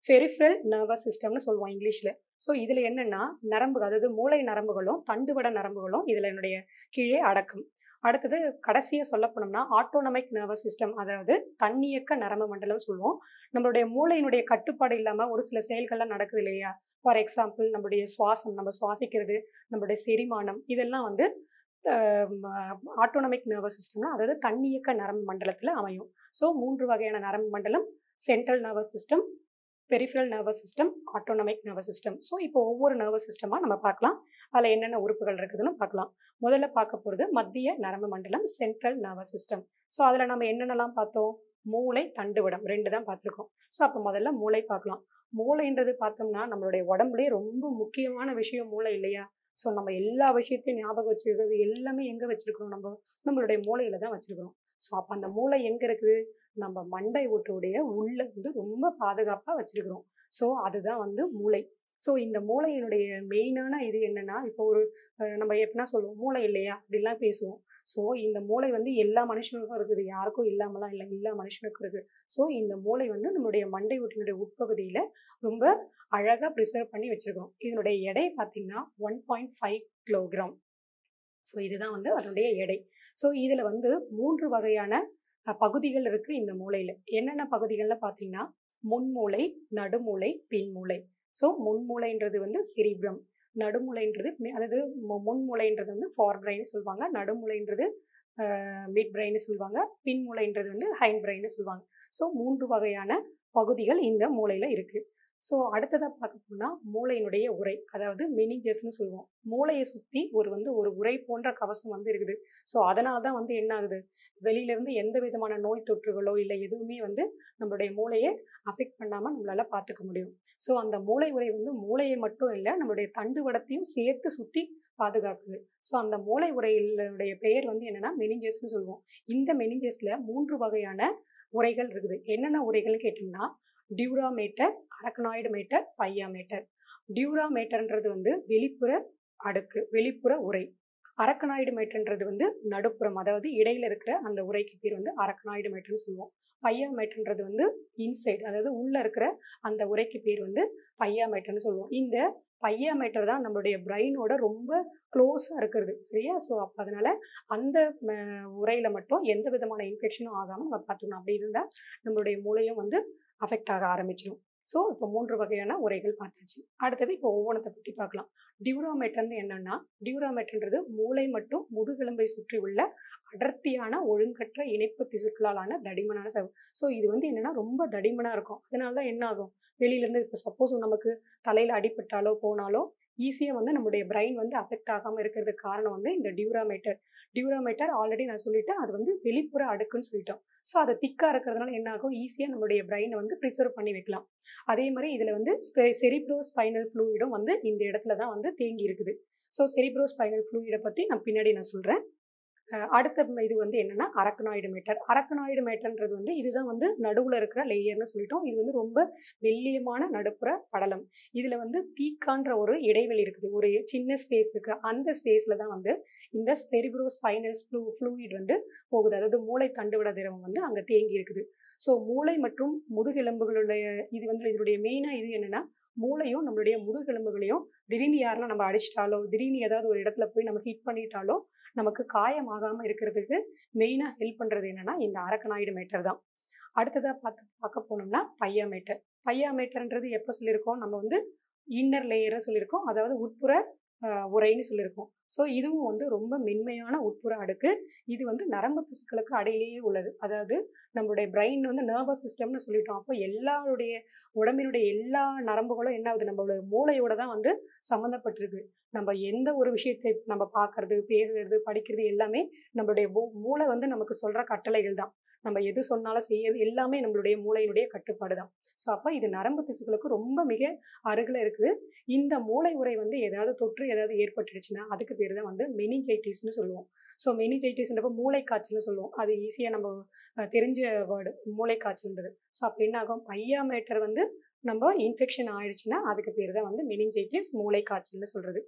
பெரிஃபரல் நர்வஸ் சிஸ்டம்னு சொல்லுவோம் இங்கிலீஷில். ஸோ இதில் என்னென்னா நரம்பு, அதாவது மூளை நரம்புகளும் தண்டுவட நரம்புகளும் இதில் என்னுடைய கீழே அடக்கும். அடுத்தது கடைசியாக சொல்ல போனோம்னா ஆட்டோனமிக் நர்வஸ் சிஸ்டம், அதாவது தன்னியக்க நரம்பு மண்டலம் சொல்லுவோம். நம்மளுடைய மூளையினுடைய கட்டுப்பாடு இல்லாமல் ஒரு சில செயல்கள்லாம் நடக்குது இல்லையா. ஃபார் எக்ஸாம்பிள் நம்மளுடைய சுவாசம், நம்ம சுவாசிக்கிறது, நம்மளுடைய செரிமானம், இதெல்லாம் வந்து ஆட்டோனமிக் நர்வஸ் சிஸ்டம்னா அதாவது தன்னியக்க நரம்பு மண்டலத்தில் அமையும். ஸோ 3 வகையான நரம்பு மண்டலம்: central nervous system, peripheral nervous system, autonomic nervous system. So இப்போ ஒவ்வொரு நர்வஸ் சிஸ்டமாக நம்ம பார்க்கலாம், அதில் என்னென்ன உறுப்புகள் இருக்குதுன்னு பார்க்கலாம். முதல்ல பார்க்க போகிறது மத்திய நரம்பு மண்டலம், சென்ட்ரல் நர்வஸ் சிஸ்டம். ஸோ அதில் நம்ம என்னென்னலாம் பார்த்தோம், மூளை, தண்டுவடம் 2 தான் பார்த்துருக்கோம். ஸோ அப்போ முதல்ல மூளை பார்க்கலாம். மூளைன்றது பார்த்தோம்னா நம்மளுடைய உடம்புலேயே ரொம்ப முக்கியமான விஷயம் மூளை இல்லையா. ஸோ நம்ம எல்லா விஷயத்தையும் ஞாபகம் வச்சுருக்கிறது எல்லாமே எங்கே வச்சுருக்கிறோம், நம்மளுடைய மூளையில் தான் வச்சுருக்கிறோம். ஸோ அப்போ அந்த மூளை எங்கே இருக்குது, நம்ம மண்டை ஓட்டுடைய உள்ள வந்து ரொம்ப பாதுகாப்பாக வச்சுருக்கிறோம். ஸோ அதுதான் வந்து மூளை. ஸோ இந்த மூளையினுடைய மெயினான இது என்னென்னா, இப்போ ஒரு நம்ம எப்படின்னா சொல்லுவோம் மூளை இல்லையா அப்படிலாம் பேசுவோம். ஸோ இந்த மூளை வந்து எல்லா மனுஷனுக்கும் இருக்குது, யாருக்கும் இல்லாமலாம் இல்லை, எல்லா மனுஷனுக்கும் இருக்குது. ஸோ இந்த மூளை வந்து நம்மளுடைய மண்டை ஓட்டினுடைய உட்பகுதியில் ரொம்ப அழகாக ப்ரிசர்வ் பண்ணி வச்சுருக்கிறோம். இதனுடைய எடை பார்த்திங்கன்னா 1.5 கிலோகிராம். ஸோ இதுதான் வந்து அதனுடைய எடை. ஸோ இதில் வந்து 3 வகையான பகுதிகள் இருக்குது இந்த மூளையில். என்னென்ன பகுதிகள்னு பார்த்திங்கன்னா முன்மூளை, நடுமூளை, பின்மூளை. ஸோ முன்மூளைன்றது வந்து செரிப்ரம், நடுமூளைன்றது அதாவது முன்மூளைன்றது வந்து ஃபார் பிரெயின்னு சொல்லுவாங்க, நடுமூளைன்றது மிட் பிரெயின்னு சொல்லுவாங்க, பின்மூளைன்றது வந்து ஹைண்ட் பிரெயின்னு சொல்லுவாங்க. ஸோ 3 வகையான பகுதிகள் இந்த மூளையில் இருக்குது. ஸோ அடுத்ததாக பார்க்க போனால் மூளையினுடைய உறை, அதாவது மெனிஞ்சஸ்ன்னு சொல்லுவோம். மூளையை சுற்றி ஒரு உறை போன்ற கவசம் வந்து இருக்குது. ஸோ அதனால தான் வந்து என்ன ஆகுது, வெளியிலேருந்து எந்த விதமான நோய் தொற்றுகளோ இல்லை எதுவுமே வந்து நம்மளுடைய மூளையை அஃபெக்ட் பண்ணாமல் நம்மளால் பார்த்துக்க முடியும். ஸோ அந்த மூளை உறை வந்து மூளையை மட்டும் இல்லை, நம்மளுடைய தண்டுவடத்தையும் சேர்த்து சுற்றி பாதுகாக்குது. ஸோ அந்த மூளை உறையினுடைய பெயர் வந்து என்னென்னா மெனிஞ்சஸ்ன்னு சொல்லுவோம். இந்த மெனிஞ்சஸில் 3 வகையான உறைகள் இருக்குது. என்னென்ன உறைகள்னு கேட்டோம்னா dura mater, arachnoid mater, pia mater. Dura மேட்டர்ன்றது வந்து வெளிப்புற அடுக்கு, வெளிப்புற உரை. அரக்கனாய்டு மேட்டர்ன்றது வந்து நடுப்புறம், அதாவது இடையில இருக்கிற அந்த உரைக்கு பேர் வந்து அரக்கனாய்டு மேட்டர்ன்னு சொல்லுவோம். பையா மேட்டர்ன்றது வந்து இன்சைட், அதாவது உள்ள இருக்கிற அந்த உரைக்கு பேர் வந்து பையா மேட்டர்ன்னு சொல்லுவோம். இந்த பையா மேட்டர் தான் நம்மளுடைய பிரெயினோட ரொம்ப க்ளோஸாக இருக்கிறது, சரியா. ஸோ அப்போ அதனால அந்த உரையில மட்டும் எந்த விதமான இன்ஃபெக்ஷனும் ஆகாமல் நம்ம பார்த்துக்கணும். அப்படி இருந்தால் நம்மளுடைய மூளையும் வந்து அஃபெக்ட் ஆக ஆரம்பிச்சிடும். सो இப்போ மூன்று வகையான உரைகள் பார்த்தாச்சு. அடுத்து இப்போ ஒவ்வொன்றத பத்தி பார்க்கலாம். டியூராமெட்டர்னா என்னன்னா, டியூராமெட்டர்ன்றது மூளை மற்றும் முதுகெலும்பை சுற்றி உள்ள அடர்த்தியான ஒழுங்கற்ற இணைப்பு திசுக்களாலான தடிமனான சவ்வு. சோ இது வந்து என்னன்னா ரொம்ப தடிமனா இருக்கும். அதனால தான் என்ன ஆகும், வெளியில இருந்து இப்போ சப்போஸ் நமக்கு தலையில அடிபட்டாலோ போனாலோ ஈஸியா வந்து நம்மளுடைய பிரைன் வந்து அஃபெக்ட் ஆகாம இருக்கிறதுக்கு காரணம் வந்து இந்த டியூராமெட்டர். டியூராமெட்டர் ஆல்ரெடி நான் சொல்லிட்டேன், அது வந்து வெளிப்புற அடுக்குன்னு சொல்லிட்டோம். ஸோ அதை திக்காக இருக்கிறதுனால என்ன ஆகும், ஈஸியாக நம்மளுடைய பிரைனை வந்து ப்ரிசர்வ் பண்ணி வைக்கலாம். அதே மாதிரி இதில் வந்து செரிப்ரோ ஸ்பைனல் ஃப்ளூயிடும் வந்து இந்த இடத்துல தான் வந்து தேங்கி இருக்குது. ஸோ செரிப்ரோ ஸ்பைனல் ஃப்ளூயிடை பற்றி நான் பின்னாடி நான் சொல்கிறேன். அடுத்த இது வந்து என்னென்னா அரக்கனாய்டு மேட்டர். அரக்கனாய்டு மேட்டர்ன்றது வந்து இதுதான் வந்து நடுவில் இருக்கிற லேயர்னு சொல்லிட்டோம். இது வந்து ரொம்ப மெல்லியமான நடுப்புற படலம். இதில் வந்து தீக்கான்ற ஒரு இடைவெளி இருக்குது, ஒரு சின்ன ஸ்பேஸ் இருக்குது. அந்த ஸ்பேஸில் தான் வந்து இந்த செரிப்ரோ ஸ்பைனல் ஃப்ளூயிட் வந்து போகுது. அதாவது மூளை தண்டுவிட திரவம் வந்து அங்கே தேங்கி இருக்குது. ஸோ மூளை மற்றும் முதுகெலும்புகளுடைய இது வந்து இதனுடைய மெயினாக இது என்னென்னா மூளையும் நம்மளுடைய முதுகெலும்புகளையும் திடீர்னு யாரெல்லாம் நம்ம அடிச்சிட்டாலோ திடீர்னு ஏதாவது ஒரு இடத்துல போய் நம்ம ஹிட் பண்ணிட்டாலோ நமக்கு காயமாகாமல் இருக்கிறதுக்கு மெயினாக ஹெல்ப் பண்ணுறது என்னென்னா இந்த அரக்கனாய்டு மேட்டர் தான். அடுத்ததாக பார்க்க போனோம்னா பையா மேட்டர். பையா மேட்டர்ன்றது எப்போ சொல்லியிருக்கோம், நம்ம வந்து இன்னர் லேயரை சொல்லியிருக்கோம், அதாவது உட்புற உரைன்னு சொல்லியிருக்கோம். ஸோ இதுவும் வந்து ரொம்ப மென்மையான உட்புற அடுக்கு. இது வந்து நரம்பு திசுக்களுக்கு அடையிலேயே உள்ளது. அதாவது நம்மளுடைய பிரெயின் வந்து நர்வஸ் சிஸ்டம்னு சொல்லிட்டோம். அப்போ எல்லாருடைய உடம்பினுடைய எல்லா நரம்புகளும் என்ன ஆகுது, நம்மளோட மூளையோட தான் வந்து சம்மந்தப்பட்டிருக்கு. நம்ம எந்த ஒரு விஷயத்தை நம்ம பார்க்கறது பேசுறது படிக்கிறது எல்லாமே நம்மளுடைய மூளை வந்து நமக்கு சொல்கிற கட்டளைகள் தான். நம்ம எது சொன்னாலும் செய்யறது எல்லாமே நம்மளுடைய மூளையினுடைய கட்டுப்பாடு தான். ஸோ அப்போ இது நரம்பு திசுக்களுக்கு ரொம்ப மிக அருகில் இருக்குது. இந்த மூளை உறை வந்து ஏதாவது தொற்று ஏதாவது ஏற்பட்டுடுச்சுன்னா அதுக்கு பேர் தான் வந்து மெனிஞ்சைட்டிஸ்னு சொல்லுவோம். ஸோ மெனிஞ்சைட்டிஸ்ன்றப்போ மூளை காய்ச்சல்னு சொல்லுவோம். அது ஈஸியாக நம்ம தெரிஞ்ச வேர்டு மூளை காய்ச்சல்ன்றது. ஸோ அப்போ என்ன ஆகும், பையா மேட்டர் வந்து நம்ம இன்ஃபெக்ஷன் ஆயிடுச்சுன்னா அதுக்கு பேர் தான் வந்து மெனிஞ்சைட்டிஸ் மூளை காய்ச்சல்னு சொல்கிறது.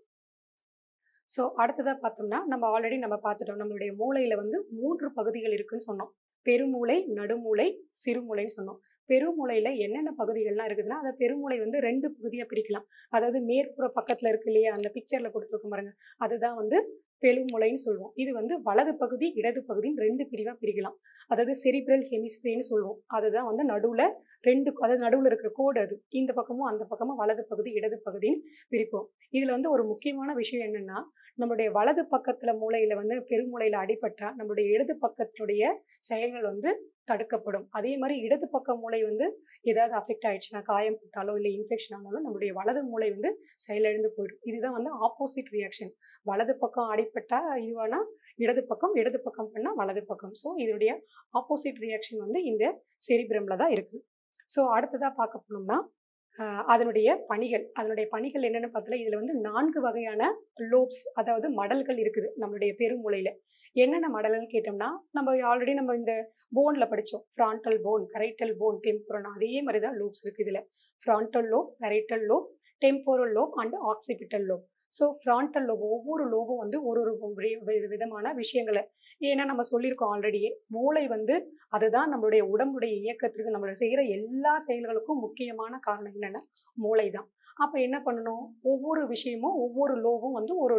ஸோ அடுத்ததாக பார்த்தோம்னா நம்ம ஆல்ரெடி நம்ம பார்த்துட்டோம், நம்மளுடைய மூளையில் வந்து 3 பகுதிகள் இருக்குதுன்னு சொன்னோம். பெருமூளை, நடுமூளை, சிறுமூளைன்னு சொன்னோம். பெருமூளையில் என்னென்ன பகுதிகள்லாம் இருக்குதுன்னா அதை பெருமூளை வந்து 2 பகுதியாக பிரிக்கலாம். அதாவது மேற்புற பக்கத்தில் இருக்கு இல்லையா, அந்த பிக்சரில் கொடுத்துருக்க பாருங்க, அதுதான் வந்து பெருமூளைன்னு சொல்லுவோம். இது வந்து வலது பகுதி இடது பகுதின்னு 2 பிரிவாக பிரிக்கலாம். அதாவது செரிப்ரல் ஹெமிஸ்பியர்னு சொல்லுவோம். அதுதான் வந்து நடுவில் 2, அதாவது நடுவில் இருக்கிற கோடு, அது இந்த பக்கமும் அந்த பக்கமும் வலது பகுதி இடது பகுதின்னு பிரிப்போம். இதில் வந்து ஒரு முக்கியமான விஷயம் என்னென்னா, நம்மளுடைய வலது பக்கத்தில் மூளையில் வந்து பெருமூளையில் அடிபட்டால் நம்மளுடைய இடது பக்கத்தினுடைய செயல்கள் வந்து தடுக்கப்படும். அதே மாதிரி இடது பக்க மூளை வந்து ஏதாவது அஃபெக்ட் ஆகிடுச்சுன்னா, காயம் போட்டாலோ இல்லை இன்ஃபெக்ஷன் ஆனாலும் நம்மளுடைய வலது மூளை வந்து செயலிழந்து போயிடும். இதுதான் வந்து ஆப்போசிட் ரியாக்ஷன். வலது பக்கம் அடிபட்டால் இதுவானா இடது பக்கம், இடது பக்கம் பண்ணால் வலது பக்கம். ஸோ இதனுடைய ஆப்போசிட் ரியாக்ஷன் வந்து இந்த செரிப்ரமில் தான் இருக்குது. ஸோ அடுத்ததாக பார்க்க போனோம்னா அதனுடைய பணிகள். அதனுடைய பணிகள் என்னென்னு பார்த்தல, இதில் வந்து 4 வகையான லோப்ஸ், அதாவது மடல்கள் இருக்குது நம்மளுடைய பெருமூளையில். என்னென்ன மடல்னு கேட்டோம்னா, நம்ம ஆல்ரெடி நம்ம இந்த போனில் படித்தோம், frontal bone, parietal bone, temporal, அதே மாதிரி தான் லோப்ஸ் இருக்குது இதில். Frontal lobe, parietal lobe, temporal lobe and occipital lobe. So frontal lobe ஒவ்வொரு லோபும் வந்து ஒரு விதமான விஷயங்களை, ஏன்னா நம்ம சொல்லியிருக்கோம் ஆல்ரெடியே, மூளை வந்து அதுதான் நம்மளுடைய உடம்புடைய இயக்கத்திற்கு நம்மளை செய்கிற எல்லா செயல்களுக்கும் முக்கியமான காரணம் என்னென்னா மூளை தான். அப்போ என்ன பண்ணணும், ஒவ்வொரு விஷயமும் ஒவ்வொரு லோவும் வந்து ஒரு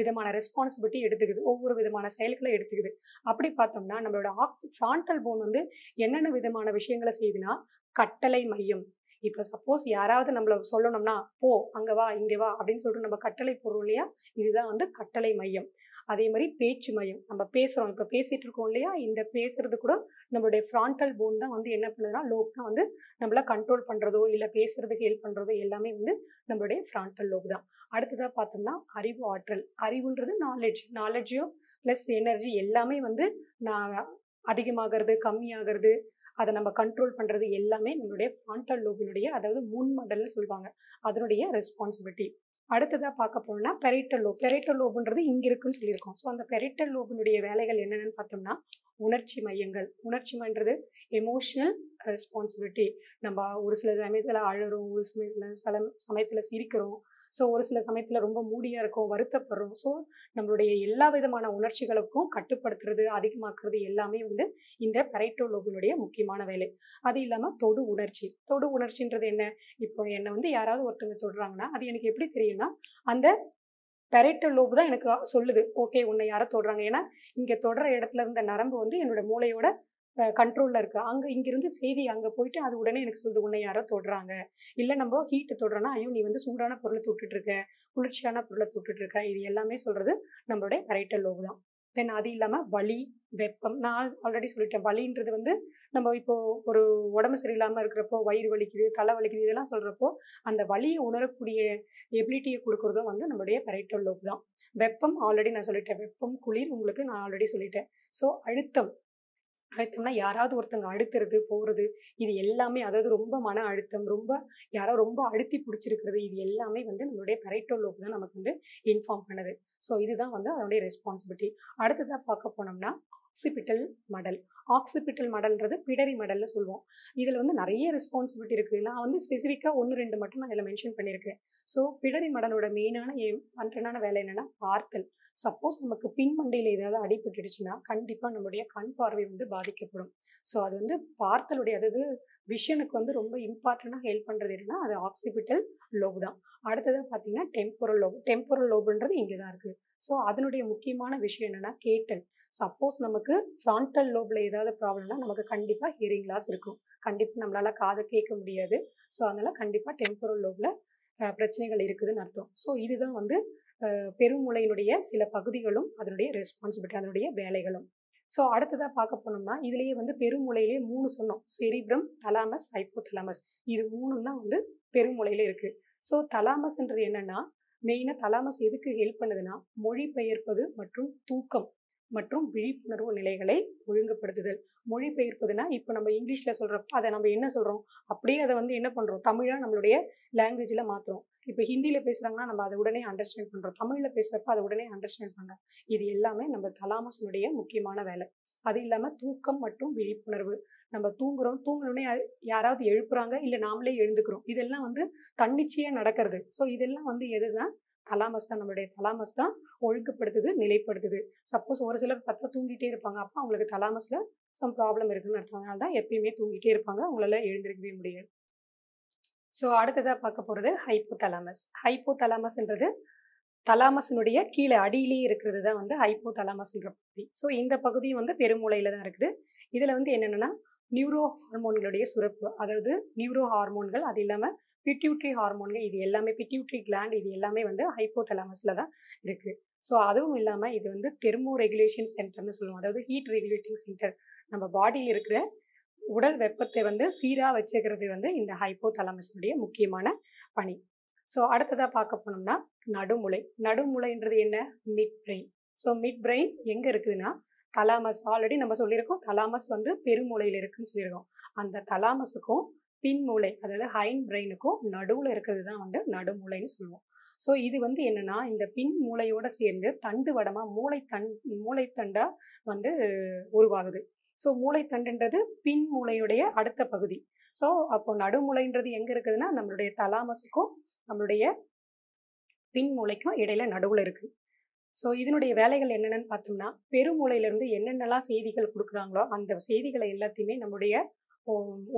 விதமான ரெஸ்பான்சிபிலிட்டி எடுத்துக்குது, ஒவ்வொரு விதமான செயல்களை எடுத்துக்குது. அப்படி பார்த்தோம்னா நம்மளோட ஃப்ரான்டல் போன் வந்து என்னென்ன விதமான விஷயங்களை செய்யுதுன்னா, கட்டளை மையம். இப்போ சப்போஸ் யாராவது நம்மளை சொல்லணும்னா போ, அங்கே வா, இங்கே வா அப்படின்னு சொல்லிட்டு நம்ம கட்டளை போடுறோம் இல்லையா, இதுதான் வந்து கட்டளை மையம். அதே மாதிரி பேச்சு மையம், நம்ம பேசுகிறோம், இப்போ பேசிகிட்டு இருக்கோம் இல்லையா, இந்த பேசுகிறது கூட நம்மளுடைய ஃப்ரான்டல் போன் தான் வந்து என்ன பண்ணுதுன்னா, லோப் தான் வந்து நம்மளை கண்ட்ரோல் பண்ணுறதோ இல்லை பேசுகிறதுக்கு ஹெல்ப் பண்ணுறதோ எல்லாமே வந்து நம்மளுடைய ஃப்ரான்டல் லோப் தான். அடுத்ததாக பார்த்தோம்னா அறிவு ஆற்றல். அறிவுன்றது நாலேஜ், நாலேஜும் ப்ளஸ் எனர்ஜி எல்லாமே வந்து அதிகமாகிறது கம்மியாகிறது அதை நம்ம கண்ட்ரோல் பண்ணுறது எல்லாமே நம்மளுடைய ஃப்ரான்டல் லோபினுடைய, அதாவது முன்மடல்னு சொல்லுவாங்க, அதனுடைய ரெஸ்பான்சிபிலிட்டி. அடுத்ததாக பார்க்க போனோம்னா பெரிட்டல் லோப். பெரிட்டல் லோபுன்றது இங்கே இருக்குன்னு சொல்லியிருக்கோம். ஸோ அந்த பெரிட்டல் லோபினுடைய வேலைகள் என்னென்னு பார்த்தோம்னா, உணர்ச்சி மையங்கள். உணர்ச்சி மையன்றது எமோஷனல் ரெஸ்பான்சிபிலிட்டி. நம்ம ஒரு சில சமயத்தில் அழுகிறோம், ஒரு சில சமயத்தில் சிரிக்கிறோம், ஸோ ஒரு சில சமயத்தில் ரொம்ப மூடியாக இருக்கும், வருத்தப்படுறோம். ஸோ நம்மளுடைய எல்லா விதமான உணர்ச்சிகளுக்கும் கட்டுப்படுத்துறது அதிகமாக்குறது எல்லாமே வந்து இந்த பெரிட்டல் லோபினுடைய முக்கியமான வேலை. அது இல்லாமல் தொடு உணர்ச்சி. தொடு உணர்ச்சின்றது என்ன, இப்போ என்னை வந்து யாராவது ஒருத்தவங்க தொடுறாங்கன்னா அது எனக்கு எப்படி தெரியும்னா, அந்த பெரிட்டல் லோபு தான் எனக்கு சொல்லுது, ஓகே உன்னை யாரோ தொடுறாங்க. ஏன்னா இங்கே தொடுற இடத்துல இருந்த நரம்பு வந்து என்னோட மூளையோட कंट्रोल अं इंजी अगे अब उड़े उन्हें यारो तोड़ा नम्बर हीट तोड़ना अयो नहीं वो सूडान तुटिटर कुर्चान तुटिटर इलामें नम्बर पैरेटल लोब दा देन अद वली वेपम ना आलरे सोल्लिट्टेन वलिंद्रदु वंदु नम्म इप्पो ओरु उडंबु सरियिल्लामा इरुक्करप्पो वयिरु वलिक्कुदु तलै वलिक्कुदु इदेल्लाम सोल्रप्पो अंद वलिय उणरक्कूडिय एबिलिटी कोडुक्कुरदु वंदु नम्मोड पैरेटल लोब दान वेपम आलरे ना सोल्लिट्टेन वेपम कुलिर उंगलुक्कु ना आलरे सोल्लिट्टेन सो अழுத்தம் அழுத்தம்னா யாராவது ஒருத்தங்க அடுத்துறது போறது இது எல்லாமே அதாவது ரொம்ப மன அழுத்தம் ரொம்ப யாரோ ரொம்ப அழுத்தி பிடிச்சிருக்கிறது இது எல்லாமே வந்து நம்மளுடைய பேரைட்டல் லோப் தான் நமக்கு வந்து இன்ஃபார்ம் பண்ணுது சோ இதுதான் வந்து அதோட ரெஸ்பான்சிபிலிட்டி அடுத்ததா பார்க்க போனோம்னா ஆக்சிபிட்டல் மடல் ஆக்சிபிட்டல் மடல்ன்றது பிடரி மடல்ல சொல்வோம் இதுல வந்து நிறைய ரெஸ்பான்சிபிலிட்டி இருக்கு நான் வந்து ஸ்பெசிஃபிக்கா 1 2 மட்டும் நான் இதுல மென்ஷன் பண்ணியிருக்கேன் சோ பிடரி மடலோட மெயினான பண்றனான வேலை என்னன்னா பார்த்தல் सपोज नमक पिन्मंडल अड़पा कंपा नम्बर कण पारवे वो बाधिक्कपडुम पार्थल अदावदु विषनुक्कु वंदु रोम्ब इंपार्टन्टा हेल्प पण्றது என்னன்னா அது ஆக்சிபிட்டல் லோப் தான் அடுத்து பாத்தீங்கன்னா டெம்போரல் லோப் டெம்போரல் லோப்ன்றது இங்க தான் இருக்கு சோ அதனுடைய முக்கியமான விஷயம் என்னன்னா கேட்டல் सपोज नमक्कु फ्रंटल लोब एदावदु प्रॉब्लमனா நமக்கு கண்டிப்பா ஹியரிங் லாஸ் இருக்கும் கண்டிப்பா நம்மளால காது கேட்க முடியாது சோ அதனால கண்டிப்பா டெம்போரல் லோப்ல பிரச்சனைகள் இருக்குதுன்னு அர்த்தம் சோ இதுதான் வந்து பெருமுளையினுடைய சில பகுதிகளும் அதனுடைய ரெஸ்பான்சிபிலிட்டி அதனுடைய வேலைகளும் சோ அடுத்ததா பார்க்க போனோம்னா இதுலயே வந்து பெருமுளையிலே மூணு சொன்னோம் செரிப்ரம் தலாமஸ் ஹைபோதலாமஸ் இது மூணும் தான் வந்து பெருமுளையில இருக்கு சோ தலாமஸ்ன்றது என்னன்னா மெயினா தலாமஸ் எதுக்கு ஹெல்ப் பண்ணுதுன்னா மொழிபெயர்ப்பது மற்றும் தூக்கம் மற்றும் விழிப்புணர்வு நிலைகளை ஒழுங்குபடுத்துதல் மொழிபெயர்ப்பதுனா இப்போ நம்ம இங்கிலீஷ்ல சொல்றப்ப அதை நம்ம என்ன சொல்றோம் அப்படியே அதை வந்து என்ன பண்றோம் தமிழா நம்மளுடைய லாங்குவேஜ்ல மாத்துறோம் இப்போ ஹிந்தில பேசுறாங்கன்னா நம்ம அதை உடனே அண்டர்ஸ்டாண்ட் பண்றோம் தமிழ்ல பேசுறப்ப அதை உடனே அண்டர்ஸ்டாண்ட் பண்றோம் இது எல்லாமே நம்ம தலாமஸ்னுடைய முக்கியமான வேலை அது இல்லாம தூக்கம் மற்றும் விழிப்புணர்வு நம்ம தூங்குறோம் தூங்கணும்னே யாராவது எழுப்புறாங்க இல்ல நாமளே எழுந்துக்கிறோம் இதெல்லாம் வந்து தன்னிச்சையா நடக்கிறது சோ இதெல்லாம் வந்து எதுனா தலாமஸ் தான் நம்மளுடைய தலாமஸ் தான் ஒழுங்குபடுத்துது நிலைப்படுத்துது சப்போஸ் ஒரு சிலர் பார்த்தா தூங்கிட்டே இருப்பாங்க அப்ப அவங்களுக்கு தலாமஸ்ல சம் ப்ராப்ளம் இருக்குன்னு அர்த்தம் அதனால தான் எப்பயுமே தூங்கிட்டே இருப்பாங்க அவங்களால எழுந்திருக்கவே முடியாது சோ அடுத்ததா பார்க்க போறது ஹைபோதலாமஸ் ஹைபோதலாமஸ்ன்றது தலாமஸினுடைய கீழே அடியிலேயே இருக்கிறது தான் வந்து ஹைபோதலாமஸ்ன்ற பகுதி சோ இந்த பகுதி வந்து பெருமூளையில தான் இருக்குது இதுல வந்து என்னன்னா நியூரோ ஹார்மோன்களுடைய சுரப்பு அதாவது நியூரோ ஹார்மோன்கள் அது இல்லாம பிட்யூட்டரி ஹார்மோன்கள் இது எல்லாமே பிட்யூட்டரி கிளாண்ட் இது எல்லாமே வந்து ஹைபோதலாமஸ்ல தான் இருக்கு சோ அதுவும் இல்லாம இது வந்து தெர்மோ ரெகுலேஷன் சென்டர்னு சொல்லுவோம் அதாவது ஹீட் ரெகுலேட்டிங் சென்டர் நம்ம பாடியில் இருக்கிற உடல் வெப்பத்தை வந்து சீரா வச்சுக்கிறது வந்து இந்த ஹைபோதலாமஸ்னுடைய முக்கியமான பணி சோ அடுத்ததா பார்க்க போனோம்னா நடுமுளை நடுமுளைன்றது என்ன mid brain so mid brain எங்க இருக்குதுன்னா தலாமஸ் ஆல்ரெடி நம்ம சொல்லியிருக்கோம் தலாமஸ் வந்து பெருமூளையில இருக்குன்னு சொல்லியிருக்கோம் அந்த தலாமஸுக்கும் பின்மூளை அதாவது ஹைண்ட் பிரெயினுக்கும் நடுவில் இருக்கிறது தான் வந்து நடுமுளைன்னு சொல்லுவோம் சோ இது வந்து என்னன்னா இந்த பின் மூளையோட சேர்ந்து தண்டு வடமா மூளைத்தண்டா வந்து உருவாகுது சோ மூளைத்தண்டுன்றது பின் மூளையுடைய அடுத்த பகுதி சோ அப்போ நடுமுளைன்றது எங்க இருக்குதுன்னா நம்மளுடைய தலாமஸுக்கும் நம்மளுடைய பின் மூளைக்கும் இடையில நடுவுல இருக்கு சோ இதனுடைய வேலைகள் என்னென்னு பார்த்தோம்னா பெருமூளையில இருந்து என்னென்னலாம் செய்திகள் கொடுக்குறாங்களோ அந்த செய்திகளை எல்லாத்தையுமே நம்மளுடைய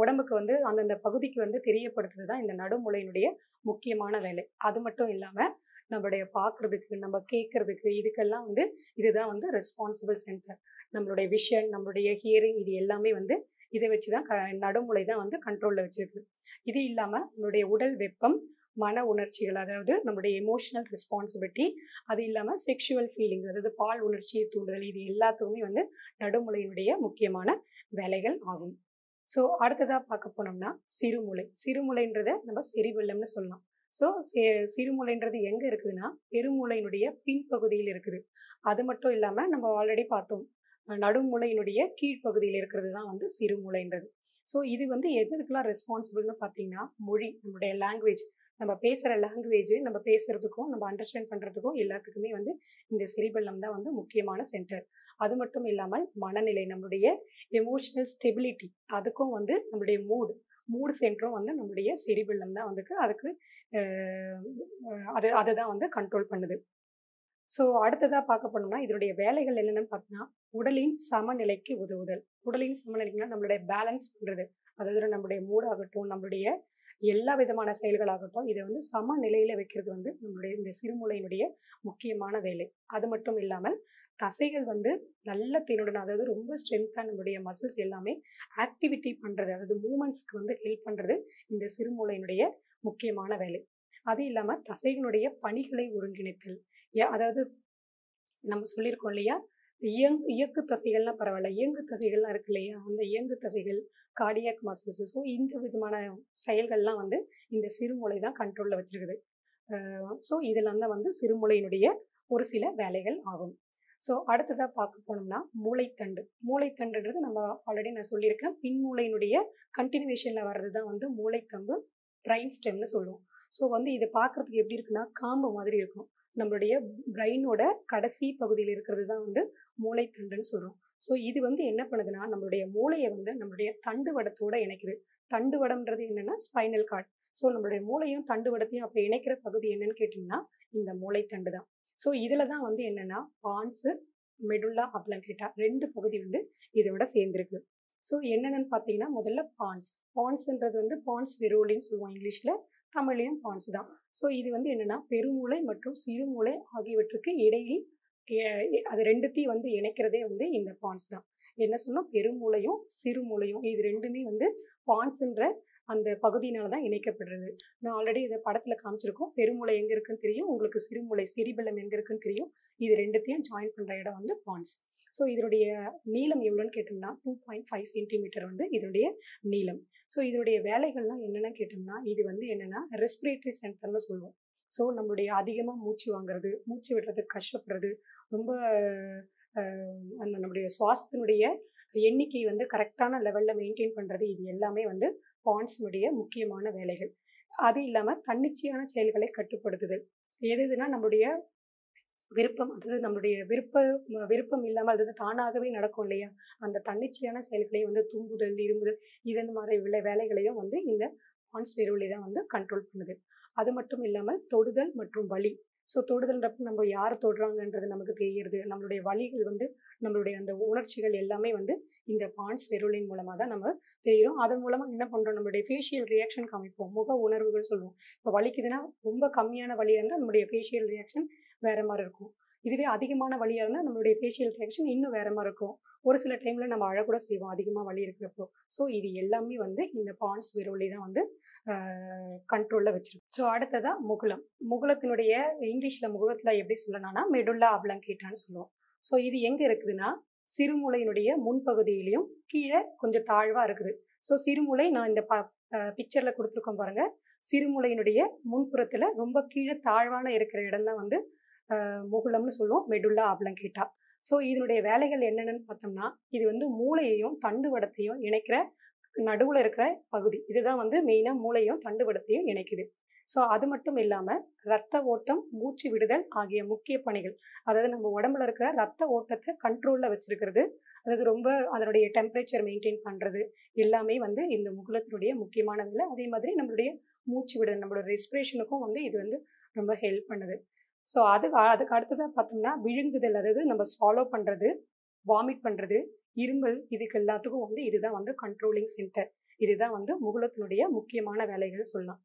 உடம்புக்கு வந்து அந்தந்த பகுதிக்கு வந்து தெரியப்படுத்துறது தான் இந்த நடுமுளையினுடைய முக்கியமான வேலை அது மட்டும் இல்லாம நம்மளுடைய பார்க்கறதுக்கு நம்ம கேட்கறதுக்கு இதுக்கெல்லாம் வந்து இதுதான் வந்து ரெஸ்பான்சிபிள் சென்டர் நம்மளுடைய விஷன் நம்மளுடைய ஹியரிங் இது எல்லாமே வந்து இதை வச்சுதான் நடுமுளை தான் வந்து கண்ட்ரோல்ல வச்சிருக்கு இது இல்லாம நம்மளுடைய உடல் வெப்பம் மன உணர்ச்சிகள் அதாவது நம்மளுடைய எமோஷனல் ரெஸ்பான்சிபிலிட்டி அது இல்லாம செக்ஷுவல் ஃபீலிங்ஸ் அதாவது பால் உணர்ச்சியை தூண்டுதல் இது எல்லாத்துக்குமே வந்து நடுமுளையினுடைய முக்கியமான வேலைகள் ஆகும் சோ அடுத்ததா பார்க்க போனோம்னா சிறுமுளை சிறுமுளைன்றத நம்ம செரிபெல்லம்னு சொல்லலாம் சோ சிறுமுளைன்றது எங்க இருக்குதுன்னா பெருமுளையினுடைய பின்பகுதியில் இருக்குது அது மட்டும் இல்லாம நம்ம ஆல்ரெடி பார்த்தோம் நடுமுளையினுடைய கீழ்ப்பகுதியில் இருக்கிறது தான் வந்து சிறுமுளைன்றது சோ இது வந்து எதுக்கெல்லாம் ரெஸ்பான்சிபிள்னு பார்த்தீங்கன்னா மொழி நம்மளுடைய லாங்குவேஜ் நம்ம பேசுகிற லாங்குவேஜ் நம்ம பேசுறதுக்கும் நம்ம அண்டர்ஸ்டாண்ட் பண்ணுறதுக்கும் எல்லாத்துக்குமே வந்து இந்த செரிபெல்லம் தான் வந்து முக்கியமான சென்டர் அது மட்டும் இல்லாமல் மனநிலை நம்மளுடைய எமோஷனல் ஸ்டெபிலிட்டி அதுக்கும் வந்து நம்மளுடைய மூடு சென்டரும் வந்து நம்மளுடைய செரிபெல்லம் தான் வந்து அதுக்கு அதை தான் வந்து கண்ட்ரோல் பண்ணுது சோ அடுத்ததாக பார்க்க போனோம்னா இதனுடைய வேலைகள் என்னென்னு பார்த்தீங்கன்னா உடலின் சமநிலைக்கு உதவுதல் உடலின் சமநிலைக்குன்னா நம்மளுடைய பேலன்ஸ் பண்ணுறது அதாவது நம்மளுடைய மூடாகட்டும் நம்மளுடைய எல்லா விதமான செயல்களாகட்டும் இதை வந்து சமநிலையில வைக்கிறது வந்து நம்மளுடைய இந்த சிறுமுளையினுடைய முக்கியமான வேலை அது மட்டும் இல்லாமல் தசைகள் வந்து நல்ல தீனுடன் அதாவது ரொம்ப ஸ்ட்ரென்த்தாக நம்மளுடைய மசில்ஸ் எல்லாமே ஆக்டிவிட்டி பண்ணுறது அதாவது மூமெண்ட்ஸ்க்கு வந்து ஹெல்ப் பண்ணுறது இந்த சிறுமூளையினுடைய முக்கியமான வேலை. அது இல்லாமல் தசைகளுடைய பணிகளை ஒருங்கிணைத்தல் அதாவது நம்ம சொல்லியிருக்கோம் இல்லையா இயக்கு தசைகள்லாம் பரவாயில்ல இயங்கு தசைகள்லாம் இருக்கு இல்லையா அந்த இயங்கு தசைகள் கார்டியாக் மசில்ஸ் ஸோ இந்த விதமான செயல்கள்லாம் வந்து இந்த சிறுமூளை தான் கண்ட்ரோலில் வச்சுருக்குது. ஸோ இதெல்லாம் தான் வந்து சிறுமூளையினுடைய ஒரு சில வேலைகள் ஆகும். ஸோ அடுத்ததாக பார்க்க போனோம்னா மூளைத்தண்டு. மூளைத்தண்டுன்றது நம்ம ஆல்ரெடி நான் சொல்லியிருக்கேன் பின்மூளையினுடைய கண்டினியூவேஷனில் வர்றது தான் வந்து மூளைத்தம்பு பிரைன் ஸ்டெம்னு சொல்லுவோம். ஸோ வந்து இதை பார்க்குறதுக்கு எப்படி இருக்குன்னா காம்பு மாதிரி இருக்கும். நம்மளுடைய பிரெயினோட கடைசி பகுதியில் இருக்கிறது தான் வந்து மூளைத்தண்டுன்னு சொல்கிறோம். ஸோ இது வந்து என்ன பண்ணுதுன்னா நம்மளுடைய மூளையை வந்து நம்மளுடைய தண்டு வடத்தோடு இணைக்குது. தண்டு வடம்ன்றது என்னென்னா ஸ்பைனல் கார்டு. ஸோ நம்மளுடைய மூளையும் தண்டு வடத்தையும் அப்போ இணைக்கிற பகுதி என்னன்னு கேட்டிங்கன்னா இந்த மூளைத்தண்டு தான். ஸோ இதில் தான் வந்து என்னென்னா பான்ஸு மெடுல்லா அப்ளங்கேட்டா ரெண்டு பகுதி வந்து இதோட சேர்ந்துருக்கு. ஸோ என்னென்னு பார்த்தீங்கன்னா முதல்ல பான்ஸ். பான்ஸ்ன்றது வந்து பான்ஸ் விரோலின்னு சொல்லுவோம் இங்கிலீஷில், தமிழையும் பான்ஸ் தான். ஸோ இது வந்து என்னென்னா பெருமூளை மற்றும் சிறுமூளை ஆகியவற்றுக்கு இடையில் அது ரெண்டுத்தையும் வந்து இணைக்கிறதே வந்து இந்த பான்ஸ் தான். என்ன சொன்னால் பெருமூளையும் சிறுமூளையும் இது ரெண்டுமே வந்து பான்ஸுன்ற அந்த பகுதியினால தான் இணைக்கப்படுறது. நான் ஆல்ரெடி இதை படத்தில் காமிச்சிருக்கோம். பெருமூளை எங்கே இருக்குன்னு தெரியும் உங்களுக்கு, சிறுமூளை செரிபெல்லம் எங்கே இருக்குன்னு தெரியும். இது ரெண்டுத்தையும் ஜாயின் பண்ணுற இடம் வந்து பான்ஸ். ஸோ இதனுடைய நீளம் எவ்வளோன்னு கேட்டோம்னா 2.5 சென்டிமீட்டர் வந்து இதனுடைய நீளம். ஸோ இதனுடைய வேலைகள்லாம் என்னென்னு கேட்டோம்னா இது வந்து என்னென்னா ரெஸ்பிரேட்டரி சென்டர்னு சொல்லுவோம். ஸோ நம்மளுடைய அதிகமாக மூச்சு வாங்குறது, மூச்சு விடுறதுக்கு கஷ்டப்படுறது, ரொம்ப அந்த நம்மளுடைய சுவாசத்தினுடைய எண்ணிக்கை வந்து கரெக்டான லெவலில் மெயின்டைன் பண்ணுறது, இது எல்லாமே வந்து பான்ஸினுடைய முக்கியமான வேலைகள். அது இல்லாமல் தன்னிச்சையான செயல்களை கட்டுப்படுத்துதல். எதுனா நம்மளுடைய விருப்பம், அதாவது நம்மளுடைய விருப்பம் இல்லாமல் அது தானாகவே நடக்கும் இல்லையா, அந்த தன்னிச்சையான செயல்களையும் வந்து தூங்குதல், இரும்புதல் இது மாதிரி உள்ள வேலைகளையும் வந்து இந்த பான்ஸ் விரவலை தான் வந்து கண்ட்ரோல் பண்ணுது. அது மட்டும் இல்லாமல் தொடுதல் மற்றும் வலி. ஸோ தொடுதல்ன்றப்ப நம்ம யார் தொடுறாங்கன்றது நமக்கு தெரிகிறது, நம்மளுடைய வலிகள் வந்து நம்மளுடைய அந்த உணர்ச்சிகள் எல்லாமே வந்து இந்த பான்ஸ் விரலின் மூலமாக தான் நம்ம தெரியும். அதன் மூலமாக என்ன பண்ணுறோம், நம்மளுடைய ஃபேஷியல் ரியாக்ஷன் காமிப்போம், முக உணர்வுகள் சொல்லுவோம். இப்போ வலிக்குதுன்னா ரொம்ப கம்மியான வலியாக இருந்தால் நம்மளுடைய ஃபேஷியல் ரியாக்ஷன் வேறு மாதிரி இருக்கும். இதுவே அதிகமான வலியாக இருந்தால் நம்மளுடைய ஃபேஷியல் ரியாக்ஷன் இன்னும் வேறு மாதிரி இருக்கும். ஒரு சில டைமில் நம்ம அழக்கூட செய்வோம் அதிகமாக வலி இருக்கிறப்போ. ஸோ இது எல்லாமே வந்து இந்த பான்ஸ் விரலி தான் வந்து கண்ட்ரோலில் வச்சிருக்கு. ஸோ அடுத்ததாக முகுலம். முகுலத்தினுடைய இங்கிலீஷில் முகுலத்தில் எப்படி சொல்லணும்னா மெடுல்லா அப்ளங்கேட்டான்னு சொல்லுவோம். ஸோ இது எங்கே இருக்குதுன்னா சிறுமூளையினுடைய முன்பகுதியிலையும் கீழே கொஞ்சம் தாழ்வாக இருக்குது. ஸோ சிறுமூளை நான் இந்த பிக்சரில் கொடுத்துருக்கோம் பாருங்கள். சிறுமூளையினுடைய முன்புறத்தில் ரொம்ப கீழே தாழ்வான இருக்கிற இடம்தான் வந்து முகுலம்னு சொல்லுவோம், மெடுல்லா அப்ளங்கேட்டா. ஸோ இதனுடைய வேலைகள் என்னென்னு பார்த்தோம்னா இது வந்து மூளையையும் தண்டு வடத்தையும் இணைக்கிற நடுவில் இருக்கிற பகுதி. இதுதான் வந்து மெயினாக மூளையும் தண்டு வடத்தையும் இணைக்குது. ஸோ அது மட்டும் இல்லாமல் ரத்த ஓட்டம், மூச்சு விடுதல் ஆகிய முக்கிய பணிகள், அதாவது நம்ம உடம்புல இருக்கிற ரத்த ஓட்டத்தை கண்ட்ரோலில் வச்சுருக்கிறது, அதுக்கு ரொம்ப அதனுடைய டெம்பரேச்சர் மெயின்டைன் பண்ணுறது எல்லாமே வந்து இந்த முகுலத்தினுடைய முக்கியமானதில்லை. அதே மாதிரி நம்மளுடைய மூச்சு விடுதல், நம்மளோட ரெஸ்பிரேஷனுக்கும் வந்து இது வந்து ரொம்ப ஹெல்ப் பண்ணுது. ஸோ அதுக்கு அடுத்ததாக பார்த்தோம்னா விழுங்குதல், அதாவது நம்ம ஸ்வாலோ பண்ணுறது, வாமிட் பண்ணுறது, இருமல், இதுக்கு எல்லாத்துக்கும் வந்து இதுதான் வந்து கண்ட்ரோலிங் சென்டர். இதுதான் வந்து முகுலத்தினுடைய முக்கியமான வேலைகள் சொல்லலாம்.